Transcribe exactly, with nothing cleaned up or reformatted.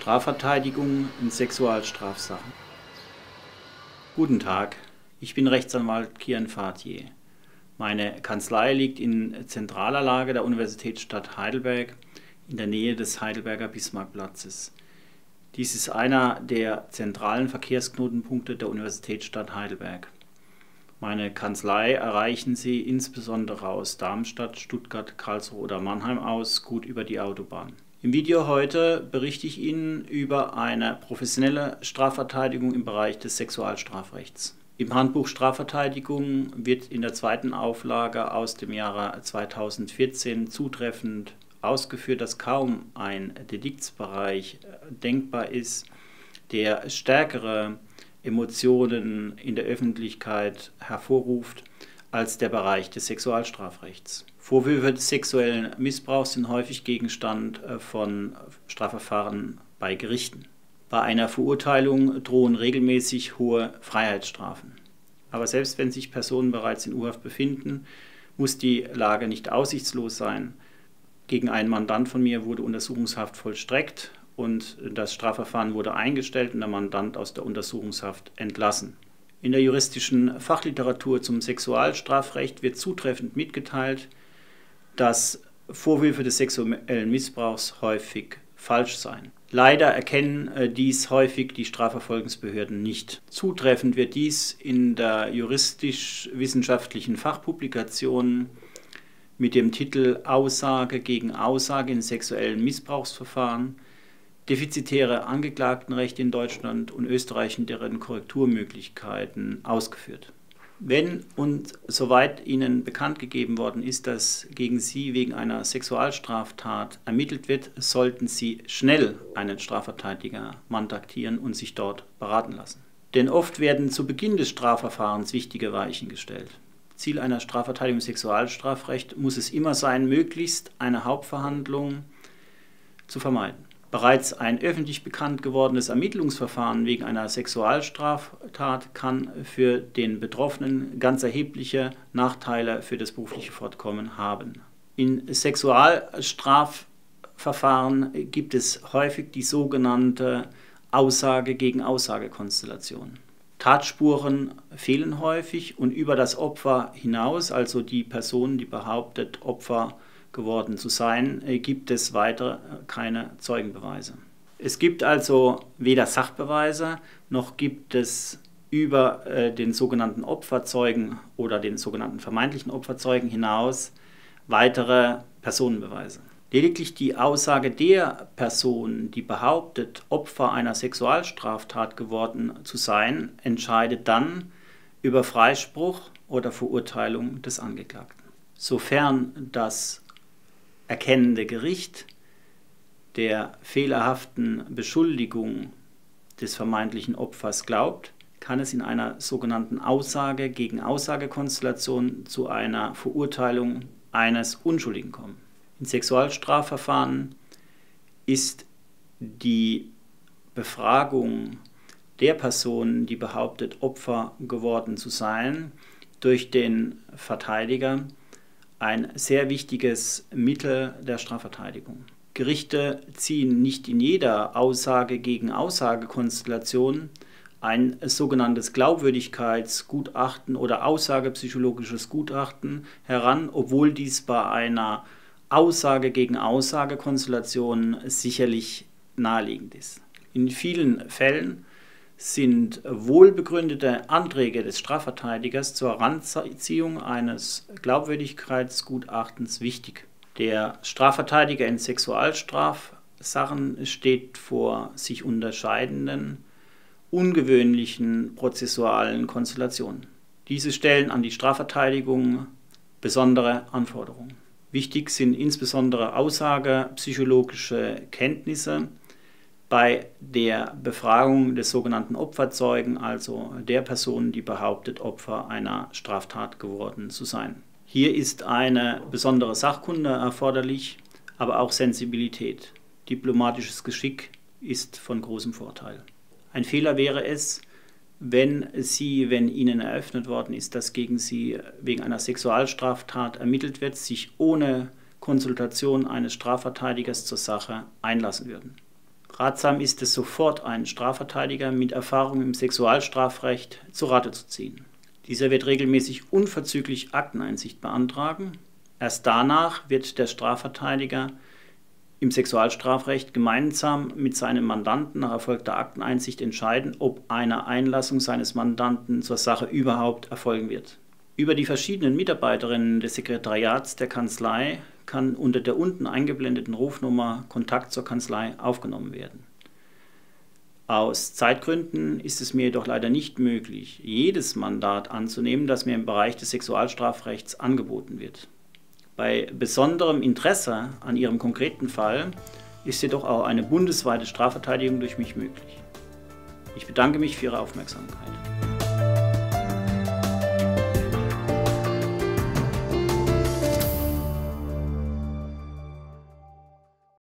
Strafverteidigung in Sexualstrafsachen. Guten Tag, ich bin Rechtsanwalt Kian Fathieh. Meine Kanzlei liegt in zentraler Lage der Universitätsstadt Heidelberg in der Nähe des Heidelberger Bismarckplatzes. Dies ist einer der zentralen Verkehrsknotenpunkte der Universitätsstadt Heidelberg. Meine Kanzlei erreichen Sie insbesondere aus Darmstadt, Stuttgart, Karlsruhe oder Mannheim aus gut über die Autobahn. Im Video heute berichte ich Ihnen über eine professionelle Strafverteidigung im Bereich des Sexualstrafrechts. Im Handbuch Strafverteidigung wird in der zweiten Auflage aus dem Jahre zweitausendvierzehn zutreffend ausgeführt, dass kaum ein Deliktsbereich denkbar ist, der stärkere Emotionen in der Öffentlichkeit hervorruft als der Bereich des Sexualstrafrechts. Vorwürfe des sexuellen Missbrauchs sind häufig Gegenstand von Strafverfahren bei Gerichten. Bei einer Verurteilung drohen regelmäßig hohe Freiheitsstrafen. Aber selbst wenn sich Personen bereits in U-Haft befinden, muss die Lage nicht aussichtslos sein. Gegen einen Mandant von mir wurde Untersuchungshaft vollstreckt und das Strafverfahren wurde eingestellt und der Mandant aus der Untersuchungshaft entlassen. In der juristischen Fachliteratur zum Sexualstrafrecht wird zutreffend mitgeteilt, dass Vorwürfe des sexuellen Missbrauchs häufig falsch seien. Leider erkennen dies häufig die Strafverfolgungsbehörden nicht. Zutreffend wird dies in der juristisch-wissenschaftlichen Fachpublikation mit dem Titel Aussage gegen Aussage in sexuellen Missbrauchsverfahren, defizitäre Angeklagtenrechte in Deutschland und Österreich und deren Korrekturmöglichkeiten ausgeführt. Wenn und soweit Ihnen bekannt gegeben worden ist, dass gegen Sie wegen einer Sexualstraftat ermittelt wird, sollten Sie schnell einen Strafverteidiger mandatieren und sich dort beraten lassen. Denn oft werden zu Beginn des Strafverfahrens wichtige Weichen gestellt. Ziel einer Strafverteidigung im Sexualstrafrecht muss es immer sein, möglichst eine Hauptverhandlung zu vermeiden. Bereits ein öffentlich bekannt gewordenes Ermittlungsverfahren wegen einer Sexualstraftat kann für den Betroffenen ganz erhebliche Nachteile für das berufliche Fortkommen haben. In Sexualstrafverfahren gibt es häufig die sogenannte Aussage gegen Aussage-Konstellation. Tatspuren fehlen häufig und über das Opfer hinaus, also die Person, die behauptet, Opfer geworden zu sein, gibt es weiter keine Zeugenbeweise. Es gibt also weder Sachbeweise, noch gibt es über äh, den sogenannten Opferzeugen oder den sogenannten vermeintlichen Opferzeugen hinaus weitere Personenbeweise. Lediglich die Aussage der Person, die behauptet, Opfer einer Sexualstraftat geworden zu sein, entscheidet dann über Freispruch oder Verurteilung des Angeklagten. Sofern das erkennende Gericht der fehlerhaften Beschuldigung des vermeintlichen Opfers glaubt, kann es in einer sogenannten Aussage gegen Aussage-Konstellation zu einer Verurteilung eines Unschuldigen kommen. In Sexualstrafverfahren ist die Befragung der Person, die behauptet, Opfer geworden zu sein, durch den Verteidiger ein sehr wichtiges Mittel der Strafverteidigung. Gerichte ziehen nicht in jeder Aussage gegen Aussage-Konstellation ein sogenanntes Glaubwürdigkeitsgutachten oder aussagepsychologisches Gutachten heran, obwohl dies bei einer Aussage gegen Aussage-Konstellation sicherlich naheliegend ist. In vielen Fällen sind wohlbegründete Anträge des Strafverteidigers zur Heranziehung eines Glaubwürdigkeitsgutachtens wichtig. Der Strafverteidiger in Sexualstrafsachen steht vor sich unterscheidenden, ungewöhnlichen prozessualen Konstellationen. Diese stellen an die Strafverteidigung besondere Anforderungen. Wichtig sind insbesondere Aussage, psychologische Kenntnisse bei der Befragung des sogenannten Opferzeugen, also der Person, die behauptet, Opfer einer Straftat geworden zu sein. Hier ist eine besondere Sachkunde erforderlich, aber auch Sensibilität. Diplomatisches Geschick ist von großem Vorteil. Ein Fehler wäre es, wenn Sie, wenn Ihnen eröffnet worden ist, dass gegen Sie wegen einer Sexualstraftat ermittelt wird, sich ohne Konsultation eines Strafverteidigers zur Sache einlassen würden. Ratsam ist es sofort, einen Strafverteidiger mit Erfahrung im Sexualstrafrecht zu Rate zu ziehen. Dieser wird regelmäßig unverzüglich Akteneinsicht beantragen. Erst danach wird der Strafverteidiger im Sexualstrafrecht gemeinsam mit seinem Mandanten nach erfolgter Akteneinsicht entscheiden, ob eine Einlassung seines Mandanten zur Sache überhaupt erfolgen wird. Über die verschiedenen Mitarbeiterinnen des Sekretariats der Kanzlei kann unter der unten eingeblendeten Rufnummer Kontakt zur Kanzlei aufgenommen werden. Aus Zeitgründen ist es mir jedoch leider nicht möglich, jedes Mandat anzunehmen, das mir im Bereich des Sexualstrafrechts angeboten wird. Bei besonderem Interesse an Ihrem konkreten Fall ist jedoch auch eine bundesweite Strafverteidigung durch mich möglich. Ich bedanke mich für Ihre Aufmerksamkeit.